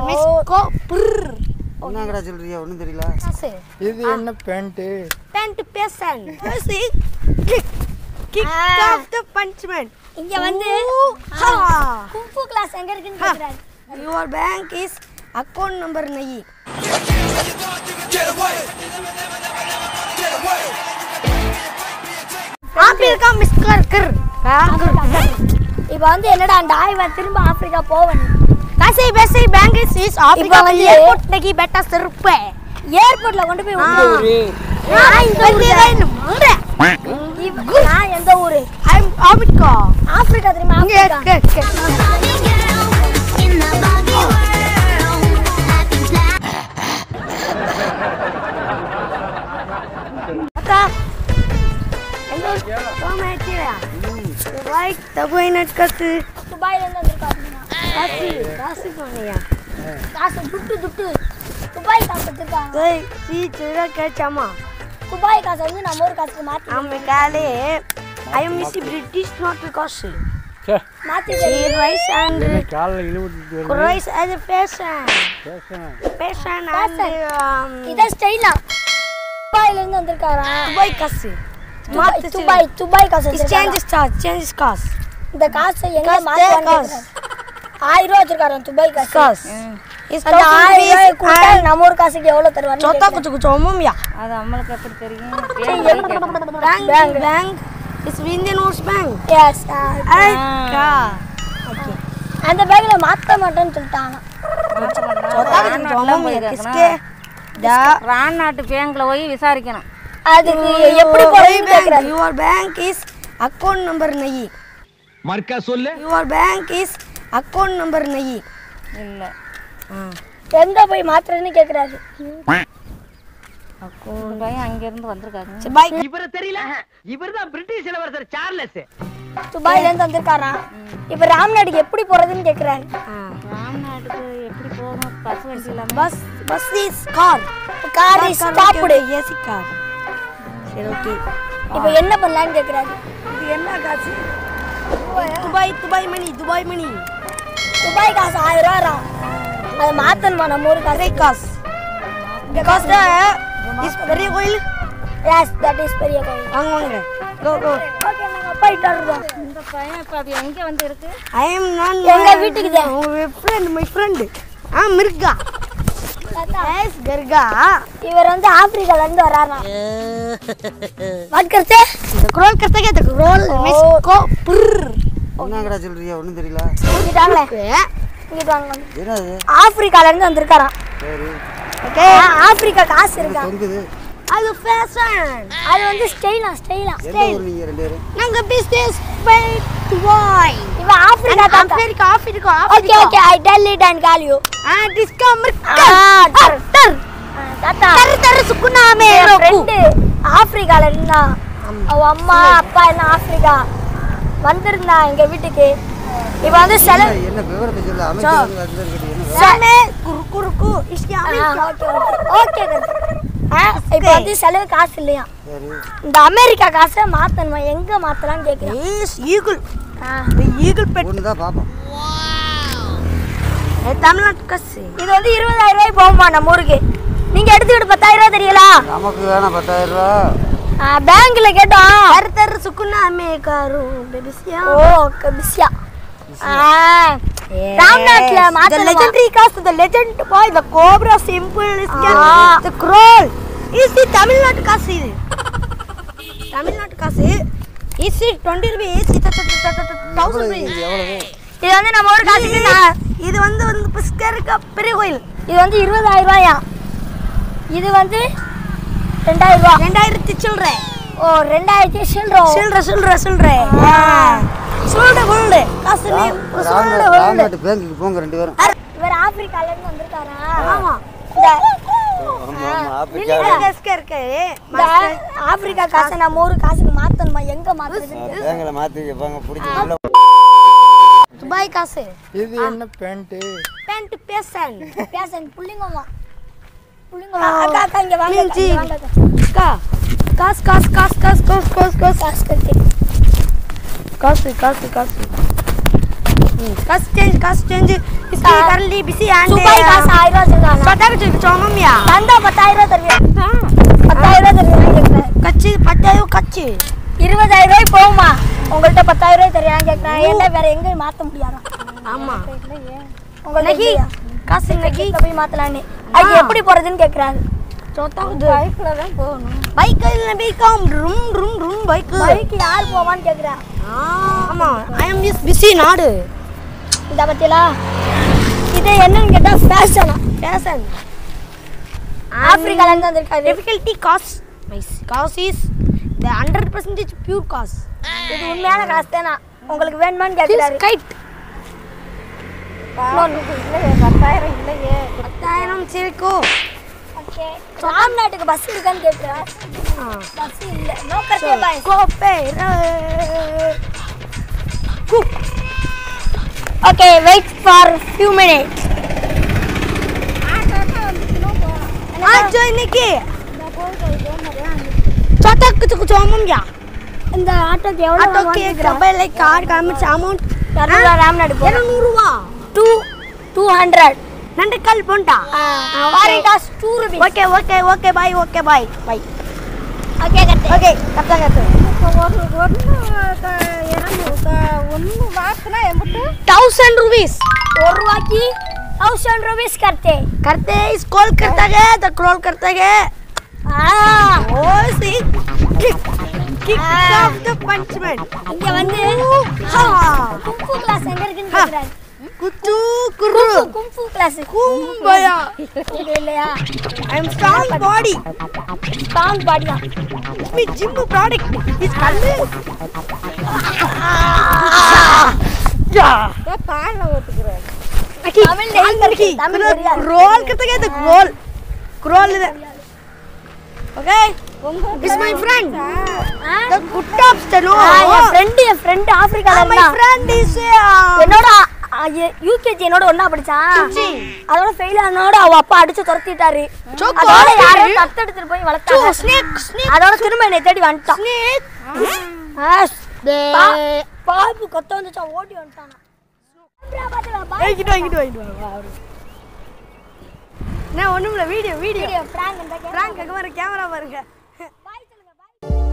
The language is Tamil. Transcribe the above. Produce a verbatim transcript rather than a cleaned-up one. मिस को என்னங்கடா சொல்றியா ஒண்ணும் தெரியல இது என்ன பேண்ட் பேண்ட் பேசன் பேசி கிக் ஆஃப் தி பஞ்ச்மென்ட் இங்க வந்து குங்ஃபு கிளாஸ் எங்க இருக்குன்னு கேக்குறாரு your bank is account number nine Africa மிஸ் கர்கர் இப்போ வந்து என்னடா அந்த ஆய்வ திரும்ப ஆப்பிரிக்கா போவணும் காசை பேசி பேங்க் இஸ் ஆப்பிரிக்கா வந்து ஏர்போர்ட் நகி பெட்டா சிறப்ப ஏர்போர்ட்ல கொண்டு போய் ஊரு நான் இந்த ஊரு ஊரு நான் எந்த ஊரு ஐ அம் ஆப்பிரிக்கா ஆப்பிரிக்கா திரும்ப ஆப்பிரிக்கா बाइक दबाई नट कसे दुबई लेंदा करना कासी कासी कोनिया कास दुट्टू दुट्टू दुबई कास करता गई सी चेरा के चमा दुबई कास नहीं ना मोर कास माती हम काले I am miss British not because माती चेर राइस एंड काल इलू rice as a fashion fashion fashion and इधर स्टाइल दुबई लेंदा करना दुबई कासी मात दुबई दुबई का से चेंज स्टार चेंज कास द कास से यंग मात कास आई रो करन दुबई का कास इस का कुंटल नमोर कास के एवलो तरवा चौथा कुछ कुछ ओममिया अद अमल का எப்படி தெரியும் bank bank is Indian overseas bank yes का ओके அந்த பேக்ல மாத்த மாட்டேன்னு சொல்லிட்டாங்க चौथा कुछ ओममिया इसके द ராணாட்டு பேங்க்ல போய் விசாரிக்கணும் அதுக்கு எப்படி போறீங்க கேக்குறாரு your bank is account number nine மார்க்கா சொல்ல your bank is account number nine இல்ல எங்க போய் மாத்துறேன்னு கேக்குறாரு account பை அங்க இருந்து வந்திருக்காரு பை இவர தெரியல இவர்தான் பிரிட்டிஷ் இளவரசர் சார்லஸ் துபாயில இருந்து வந்திருக்காரா இப்ப ராம்நாடுக்கு எப்படி போறதுன்னு கேக்குறாரு ராம்நாடுக்கு எப்படி போறோம் பஸ் வண்டில bus bus is car car is stopped AC car okay இப்போ என்ன பண்ணலாம் கேக்குறாரு இது என்ன காசு Dubai Dubai money Dubai money Dubai காசு ஆயிரம் ரூபாய் அது மாத்தணுமா நம்ம ஊர் காசு காசு காசு இஸ் பெரிய கோயில் எஸ் தட் இஸ் பெரிய கோயில் வாங்குங்க கோ கோ ஓகே நாங்க போயிட்டு வரோம் இந்த பையன் இப்ப அது எங்க வந்து இருக்கு ஐ அம் நான் எங்க வீட்டுக்கு தான் உங்க friend my friend ஆ மிர்கா गाइस गरगा इवर வந்து ஆப்பிரிக்கால இருந்து வராராம் வாட் करते स्क्रॉल करते क्या स्क्रॉल मिस को என்னங்கடா சொல்றியா ஒண்ணும் தெரியல இங்கடங்களே இங்கடங்களே என்னது ஆப்பிரிக்கால இருந்து வந்திருக்காராம் சரி ஓகே ஆப்பிரிக்கா காசு இருக்கா இருக்குது அது ஃபேஷன் அது வந்து ஸ்டைலா ஸ்டைலா ஸ்டைல் நீங்க ரெண்டு பேரும் நாங்க பிசினஸ் பைட் வாய் இவ ஆப்பிரிக்கா தான் Africa Africa okay okay I tell it and call you ah discover டர் டர் தாத்தா டர் டர் சுக்குனா மேரோ ஃப்ரெண்ட் ஆப்பிரிக்கால இருந்தா அவ அம்மா அப்பா என்ன ஆப்பிரிக்கா வந்திருந்தா எங்க வீட்டுக்கு இவ வந்து செலவு என்ன விவரத்தை சொல்ல அமைச்சர் வந்திருக்கீங்க சமே குரு குரு கு இஸ்கி ஆப்பிரிக்கா ஓகே இப்போ வந்து செலவு காசு இல்லையா இந்த அமெரிக்கா காசை மாத்தணுமா எங்க மாத்தலாம் கேக்குறேன் ஈஸ் ஈகிள் இந்த ஈகிள் பெட் ஒண்ணுதா பாப்போம் ஏ தமிழ்நாட்டு காசு இது வந்து இருபதாயிரம் ரூபாய் போகுமா நம்ம ஊருக்கு நீங்க எடுத்துக்கிட்டு பத்தாயிரம் ரூபாய் தெரியலா நமக்கு வேணா பத்தாயிரம் ரூபாய் பேங்க்ல கேட்டோம் தர தர சுக்குனா அமெரிக்காரு பெபிசியா ஓ கபிசியா ராம்நாத்ல மாத்த லெஜெண்டரி காஸ் the legend boy the cobra simple is the க்ரோல் இஸ் தி தமிழ்நாடு காஸ் இது தமிழ்நாடு காஸ் இஸ் இருபது ரூபாய் இது ஆயிரம் ரூபாய் இது வந்து நம்ம ஒரு காசுக்கு இது வந்து வந்து பிஸ்கர்க்க பெரிய கோயில் இது வந்து இருபதாயிரம் ரூபாயா இது வந்து ரெண்டாயிரம் ரூபாய் ரெண்டாயிரம் சில்றே ஓ ரெண்டாயிரம் சில்றே சில்றே சில்றே சில்றே சொல்லுடா போடு காசு நீ சொல்லுடா போடு பேங்க்குக்கு போங்க ரெண்டு பேரும் இவர் ஆப்பிரிக்கால இருந்து வந்திருக்காரா ஆமா ஆமா ஆப்பிரிக்கால கஸ்கே இருக்கே மாஸ்டர் ஆப்பிரிக்கா காசை நான் மூணு காசுக்கு மாத்தணுமா எங்க மாத்துறது பேங்க்ல மாத்திங்க போங்க புடிச்சு துபாய் காசு இது என்ன பேண்ட் பேண்ட் பேசன் பேசன் புள்ளிங்கமா புள்ளிங்கமா அக்கா அக்கா இங்க வாங்க அக்கா காஸ் காஸ் காஸ் காஸ் காஸ் காஸ் காஸ் காஸ் காஸ் காசு कास कास कास kastin kastin iski karli bisi ande subai kas aira jana badar chomam ya tanda bataira tarviya ha bataira tarviya kachi patayo kachi twenty thousand ரூபாய் போமா உங்கள்ட்ட ten thousand ரூபாய் தரையான்னு கேக்குறாங்க ஏன்டா வேற எங்க மாத்த முடியாதா ஆமா உங்களுக்கு காசு நகி கபி மாத்தலானே அது எப்படி போறதுன்னு கேக்குறாங்க चौथा बाइकல தான் போணும் பைக்கில நபிகம் ரும் ரும் ரும் பைக் பைக் யார் போவான்னு கேக்குறா ஆமா ஐ அம் இஸ் பிசி நாடு இத பத்தியலா இது என்னன்னு கேட்டா ஃபேஷனா ஃபேஷன் ஆப்பிரிக்கால இருந்து வந்திருக்காரு difficulty cost cost is the one hundred percent pure cost இது உண்மையான காஸ்ட் தானா உங்களுக்கு வேணுமான்னு கேக்குறாரு ஸ்கைட் ten thousand இல்லையே ten thousand சில்கோ ओके रामनाथ के बस निकल गए थे हां बस नहीं नो करते भाई को okay wait for few minutes आज जॉइन की चाटा कुछ कुछ अमाउंट या இந்த ஆட்டோக்கு எவ்வளவு ஆட்டோ கேக்குற மொபைல் லைக் கார் காமிச்ச அமௌண்ட் தரல ராமநாடு போற two hundred two hundred नंद कल पोंटा वारिटास two rupees okay okay okay bye okay bye bye okay करते ओके करता करते और और का इरुता one वासना eight thousand rupees one rupee की one thousand rupees करते करते स्क्रॉल करता गया तो स्क्रॉल करता गया हां oh C kick kick off the पंचमेंट இங்க வந்து हां कुंफू क्लास எங்க இருக்குன்னு கேக்குறாரு कुचू कुरु कुंफू क्लास कुंभया लेलेया I am strong body strong body me gym product is कल्ले जा ये पान ओतुरा अकी तमिल तमिल रोल करते गए रोल क्रोल okay is my friend the good tops the no हां फ्रेंड ये फ्रेंड अफ्रीका ला माय फ्रेंड इज என்னோட यूकेजी என்னோட ஒண்ணா படிச்சான் அதோட ஃபெயில் ஆனோட அவ அப்பா அடிச்சு துரத்திட்டாரு அதோட யாரோ தத்து எடுத்து போய் வளத்தாங்க ஸ்னேக் ஸ்னேக் அதோட திரும்ப என்ன தேடி வந்துட்டான் ஸ்னேக் ஆஸ் பே பாப்பு கொத்த வந்துச்சா ஓடி வந்துட்டான் அப்ரா பாத்தல பா ஏய் கிட்ட கிட்ட கிட்ட நான் ஒண்ணுமில்ல வீடியோ வீடியோ பிராங்க் அந்த பிராங்க் அங்க வர கேமரா பாருங்க பாய் சொல்லுங்க பாய்